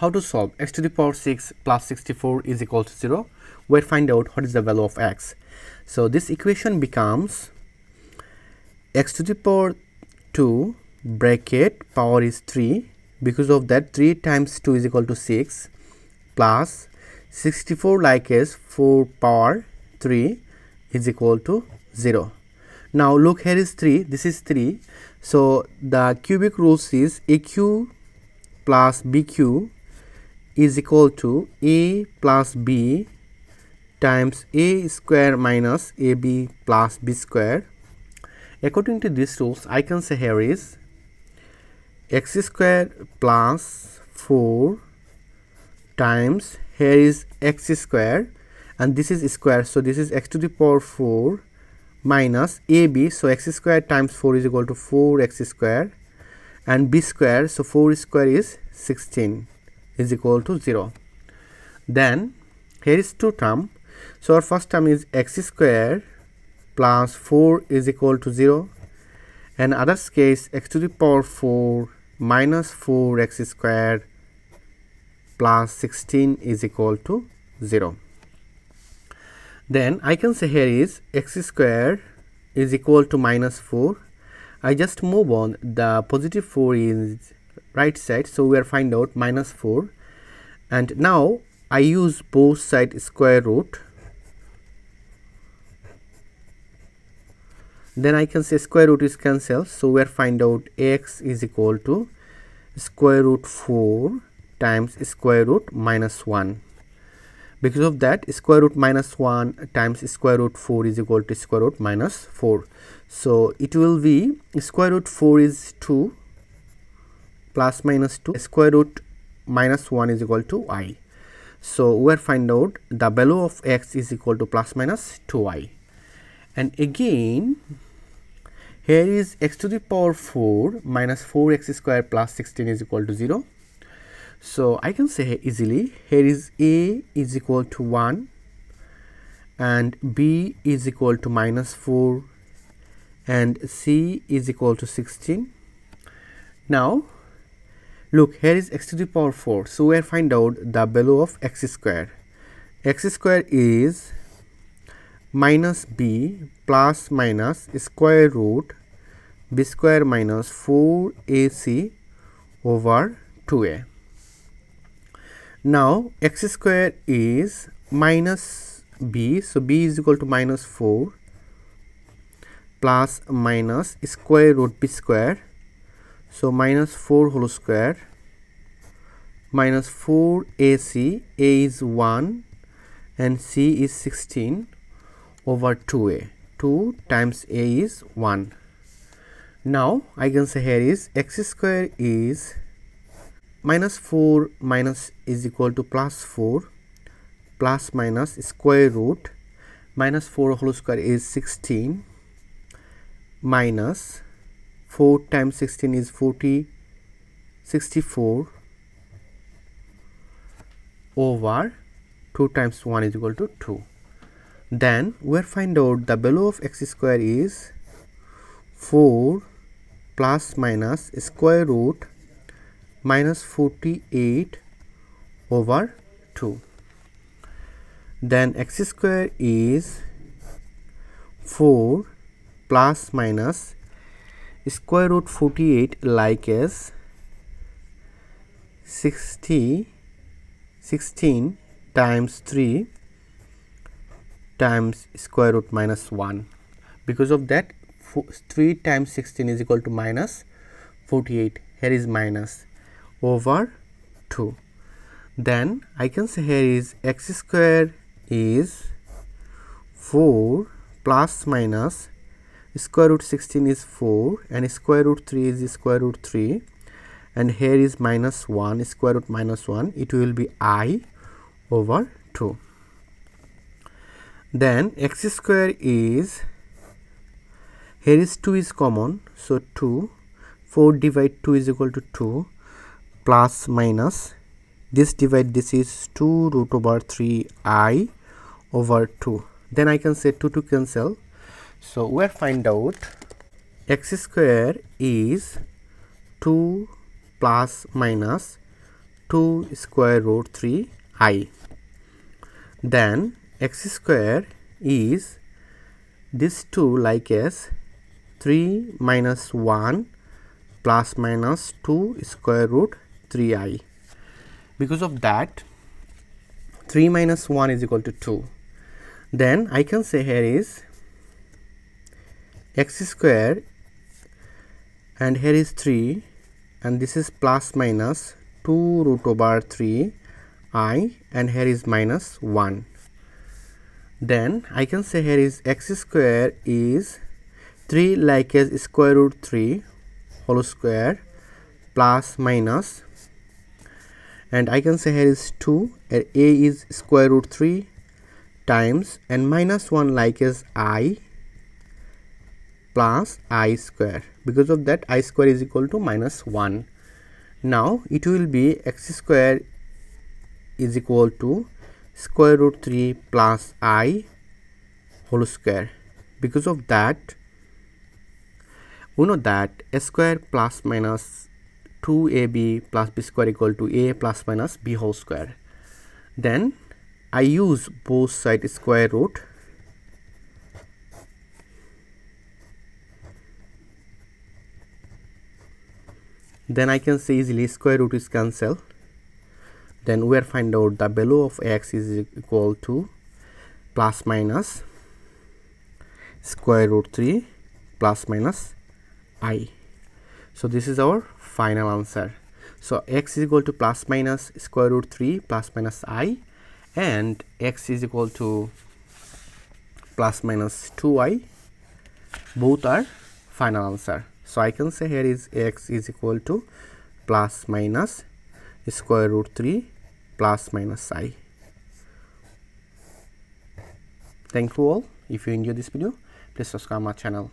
how to solve x to the power 6 plus 64 is equal to 0, where find out what is the value of x. So this equation becomes x to the power 2 bracket power is 3, because of that 3 times 2 is equal to 6 plus 64 like as 4 power 3 is equal to 0. Now look, here is 3, this is 3. So the cubic rules is AQ plus BQ is equal to A plus B times A square minus AB plus B square. According to these rules, I can say here is x square plus 4 times, here is x square and this is square, so this is x to the power 4 minus AB, so x square times 4 is equal to 4x square, and b square, so 4 square is 16 is equal to 0. Then here is 2 term, so our first term is x square plus 4 is equal to 0, and others case x to the power 4 minus 4x square plus 16 is equal to 0. Then I can say here is x square is equal to minus 4. I just move on, the positive 4 is right side, so we are find out minus 4, and now I use both side square root. Then I can say square root is cancelled, so we are find out x is equal to square root 4 times square root minus 1. Because of that, square root minus 1 times square root 4 is equal to square root minus 4. So it will be square root 4 is 2 plus minus 2, square root minus 1 is equal to I. So we are find out the value of x is equal to plus minus 2i. And again, here is x to the power 4 minus 4x square plus 16 is equal to 0. So I can say easily, here is a is equal to 1 and b is equal to minus 4 and c is equal to 16. Now look, here is x to the power 4, so we are find out the value of x square. X square is minus b plus minus square root b square minus 4ac over 2a. Now x square is minus b, so b is equal to minus 4 plus minus square root b square, so minus 4 whole square minus 4ac, a is 1 and c is 16 over 2a, 2 times a is 1. Now I can say here is x square is minus 4 minus is equal to plus 4 plus minus square root minus 4 whole square is 16 minus 4 times 16 is 64 over 2 times 1 is equal to 2. Then we find out the value of x square is 4 plus minus square root minus 48 over 2. Then x square is 4 plus minus square root 48 like as 16 times 3 times square root minus 1. Because of that, 3 times 16 is equal to minus 48. Here is minus over 2. Then I can say here is x square is 4 plus minus square root 16 is 4 and square root 3 is square root 3, and here is minus 1 square root minus 1, it will be I over 2. Then x square is, here is 2 is common, so 2, 4 divide 2 is equal to 2 plus minus this divide this is 2 root over 3 I over 2. Then I can say 2 to cancel, so we are find out x square is 2 plus minus 2 square root 3i. Then x square is this 2 like as 3 minus 1 plus minus 2 square root 3i. Because of that 3 minus 1 is equal to 2. Then I can say here is x square and here is 3 and this is plus minus 2 root over 3i and here is minus 1. Then I can say here is x square is 3 like as square root 3 whole square plus minus, and I can say here is 2 and a is square root 3 times and minus 1 like as I plus I square. Because of that I square is equal to minus 1. Now it will be x square is equal to square root 3 plus I whole square. Because of that we know that a square plus minus 2ab plus b square equal to a plus minus b whole square. Then I use both side square root. Then I can say easily square root is cancelled. Then we are find out the value of x is equal to plus minus square root 3 plus minus I. So this is our final answer. So x is equal to plus minus square root 3 plus minus I, and x is equal to plus minus 2i. Both are final answer. So I can say here is x is equal to plus minus square root 3 plus minus I. Thank you all. If you enjoy this video, please subscribe my channel.